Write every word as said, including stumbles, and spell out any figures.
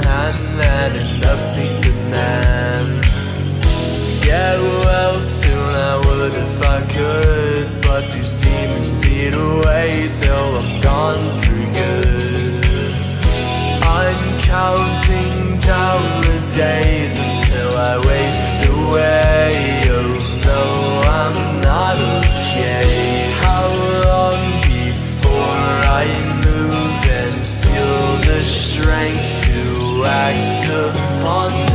handed and upseated man. Yeah, well, soon I would if I could, but these demons eat away till I'm gone for good. I'm counting down the days until I waste away. Oh no, I'm not okay. How long before I move and feel the strength to act upon